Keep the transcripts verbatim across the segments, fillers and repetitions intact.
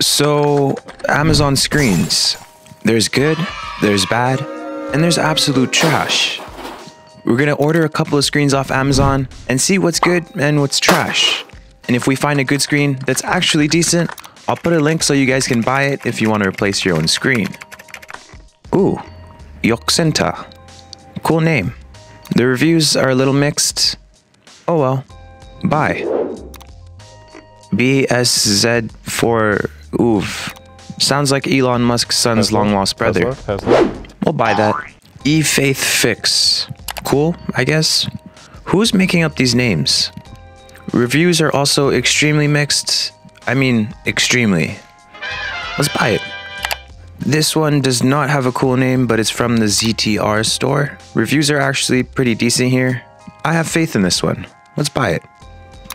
So, Amazon screens. There's good, there's bad, and there's absolute trash. We're gonna order a couple of screens off Amazon and see what's good and what's trash. And if we find a good screen that's actually decent, I'll put a link so you guys can buy it if you want to replace your own screen. Ooh, Yoksenta. Cool name. The reviews are a little mixed. Oh well. Bye. B S Z four. Oof. Sounds like Elon Musk's son's long-lost brother. Tesla, Tesla. We'll buy that. eFaithFix. Cool, I guess. Who's making up these names? Reviews are also extremely mixed. I mean, extremely. Let's buy it. This one does not have a cool name, but it's from the Z T R store. Reviews are actually pretty decent here. I have faith in this one. Let's buy it.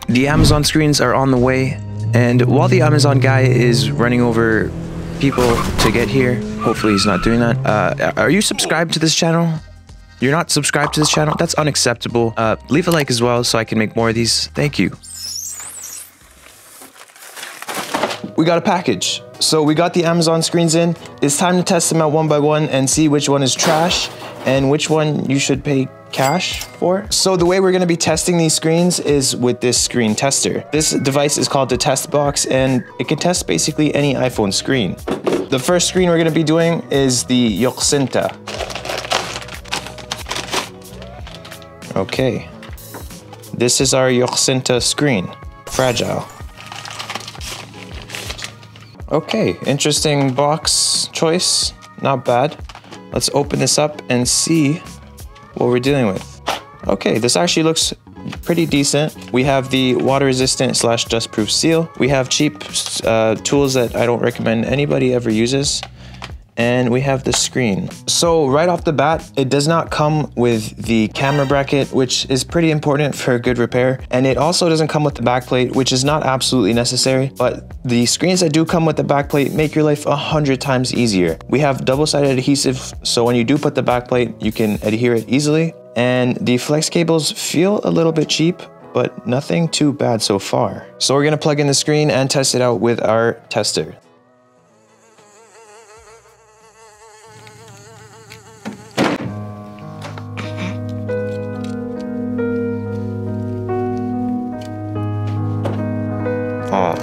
The Amazon screens are on the way, and while the Amazon guy is running over people to get here, hopefully he's not doing that. Uh, are you subscribed to this channel? You're not subscribed to this channel? That's unacceptable. Uh, leave a like as well so I can make more of these. Thank you. We got a package. So we got the Amazon screens in. It's time to test them out one by one and see which one is trash and which one you should pay cash for. So the way we're gonna be testing these screens is with this screen tester. This device is called the test box and it can test basically any iPhone screen. The first screen we're gonna be doing is the Yoksenta. Okay. This is our Yoksenta screen. Fragile. Okay, interesting box choice. Not bad. Let's open this up and see what we're dealing with. Okay, this actually looks pretty decent. We have the water resistant slash dust proof seal. We have cheap uh, tools that I don't recommend anybody ever uses. And we have the screen. So right off the bat, it does not come with the camera bracket, which is pretty important for good repair. And it also doesn't come with the backplate, which is not absolutely necessary, but the screens that do come with the backplate make your life a hundred times easier. We have double-sided adhesive, so when you do put the backplate, you can adhere it easily. And the flex cables feel a little bit cheap, but nothing too bad so far. So we're gonna plug in the screen and test it out with our tester. Oh.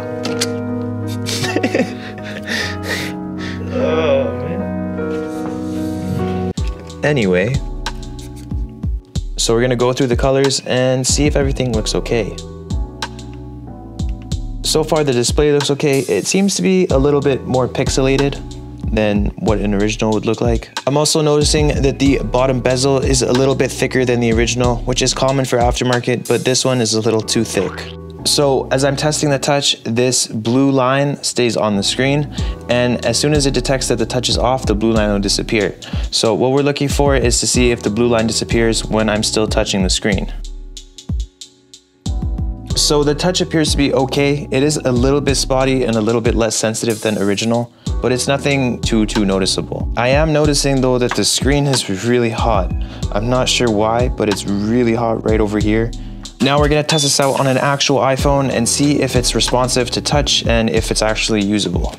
Oh, man. Anyway, so we're gonna go through the colors and see if everything looks okay. So far the display looks okay. It seems to be a little bit more pixelated than what an original would look like. I'm also noticing that the bottom bezel is a little bit thicker than the original, which is common for aftermarket, but this one is a little too thick. So as I'm testing the touch, this blue line stays on the screen, and as soon as it detects that the touch is off, the blue line will disappear. So what we're looking for is to see if the blue line disappears when I'm still touching the screen. So the touch appears to be okay. It is a little bit spotty and a little bit less sensitive than original, but it's nothing too, too noticeable. I am noticing though that the screen is really hot. I'm not sure why, but it's really hot right over here. Now we're gonna test this out on an actual iPhone and see if it's responsive to touch and if it's actually usable.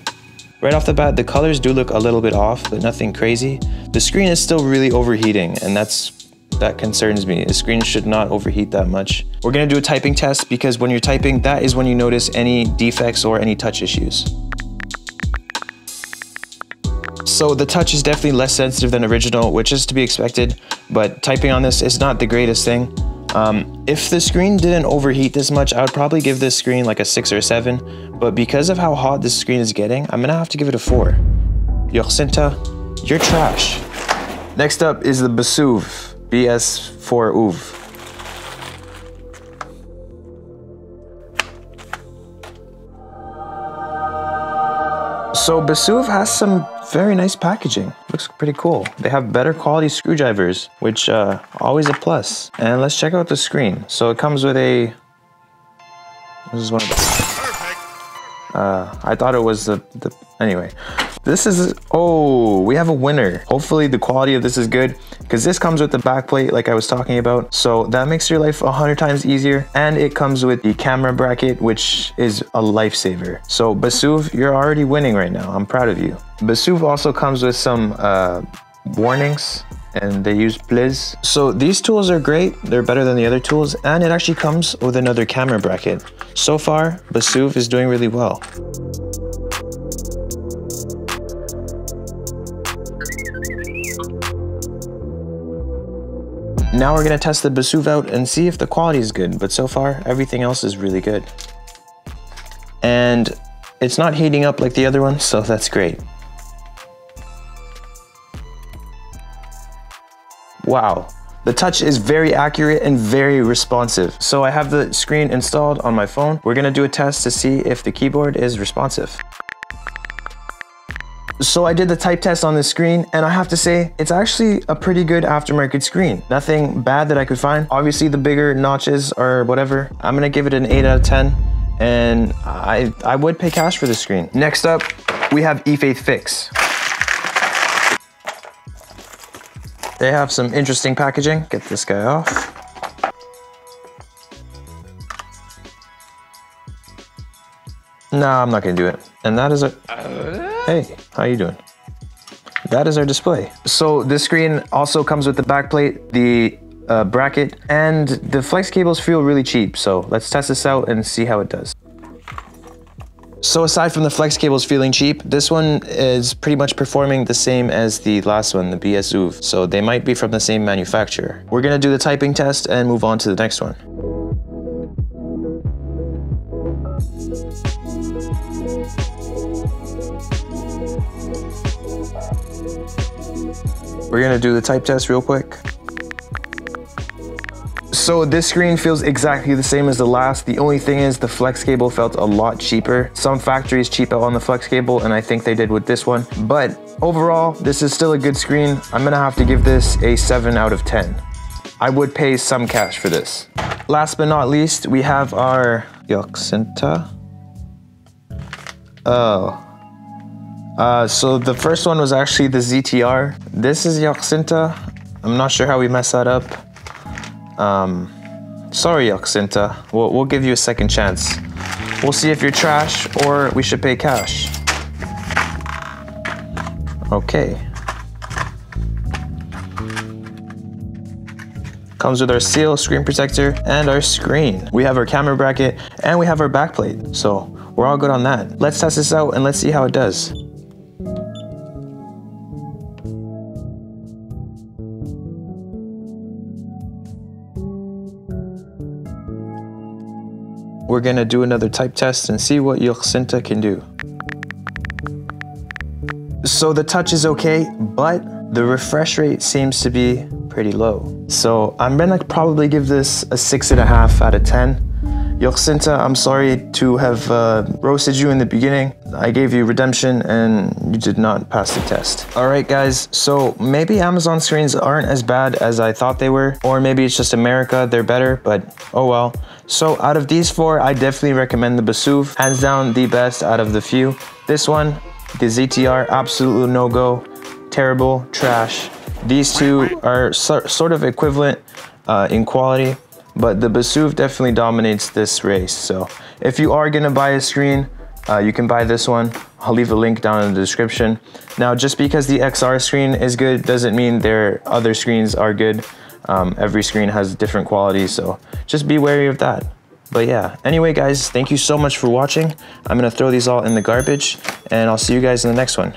Right off the bat, the colors do look a little bit off, but nothing crazy. The screen is still really overheating, and that's that concerns me. The screen should not overheat that much. We're gonna do a typing test because when you're typing, that is when you notice any defects or any touch issues. So the touch is definitely less sensitive than original, which is to be expected, but typing on this is not the greatest thing. Um, if the screen didn't overheat this much, I would probably give this screen like a six or a seven, but because of how hot this screen is getting, I'm gonna have to give it a four. Yoksenta, you're trash. Next up is the Basuv, B S four Oof. So Basuv has some very nice packaging. Looks pretty cool. They have better quality screwdrivers, which uh, always a plus. And let's check out the screen. So it comes with a, this is one of the, uh, I thought it was the, the Anyway, this is, oh, we have a winner. Hopefully the quality of this is good because this comes with the backplate like I was talking about. So that makes your life a hundred times easier. And it comes with the camera bracket, which is a lifesaver. So Basuv, you're already winning right now. I'm proud of you. Basuv also comes with some uh, warnings, and they use please. So these tools are great. They're better than the other tools, and it actually comes with another camera bracket. So far, Basuv is doing really well. Now we're gonna test the Basuv out and see if the quality is good, but so far, everything else is really good. And it's not heating up like the other one, so that's great. Wow, the touch is very accurate and very responsive. So I have the screen installed on my phone. We're gonna do a test to see if the keyboard is responsive. So I did the type test on this screen, and I have to say it's actually a pretty good aftermarket screen. Nothing bad that I could find. Obviously the bigger notches or whatever. I'm gonna give it an eight out of ten, and I, I would pay cash for this screen. Next up, we have eFaithFix. They have some interesting packaging. Get this guy off. Nah, I'm not gonna do it. And that is a, hey, how you doing? That is our display. So this screen also comes with the backplate, the uh, bracket, and the flex cables feel really cheap. So let's test this out and see how it does. So aside from the flex cables feeling cheap, this one is pretty much performing the same as the last one, the Basuv. So they might be from the same manufacturer. We're gonna do the typing test and move on to the next one. We're gonna do the type test real quick. So this screen feels exactly the same as the last. The only thing is the flex cable felt a lot cheaper. Some factories cheap out on the flex cable, and I think they did with this one. But overall, this is still a good screen. I'm gonna have to give this a seven out of ten. I would pay some cash for this. Last but not least, we have our Yoksenta. Oh. Uh, so the first one was actually the Z T R. This is Yoksenta. I'm not sure how we messed that up. Um, sorry, Yuxinta. We'll, we'll give you a second chance. We'll see if you're trash or we should pay cash. Okay. Comes with our seal, screen protector, and our screen. We have our camera bracket and we have our backplate. So we're all good on that. Let's test this out and let's see how it does. We're gonna do another type test and see what Yoksenta can do. So the touch is okay, but the refresh rate seems to be pretty low. So I'm gonna probably give this a six and a half out of ten. Yoksenta, I'm sorry to have uh, roasted you in the beginning. I gave you redemption and you did not pass the test. All right, guys, so maybe Amazon screens aren't as bad as I thought they were, or maybe it's just America, they're better, but oh well. So out of these four, I definitely recommend the Basuv. Hands down, the best out of the few. This one, the Z T R, absolutely no-go, terrible, trash. These two are so, sort of equivalent uh, in quality, but the Basuv definitely dominates this race. So if you are gonna buy a screen, uh, you can buy this one. I'll leave a link down in the description. Now, just because the X R screen is good doesn't mean their other screens are good. Um, every screen has different qualities, so just be wary of that. But yeah, anyway guys, thank you so much for watching. I'm gonna throw these all in the garbage and I'll see you guys in the next one.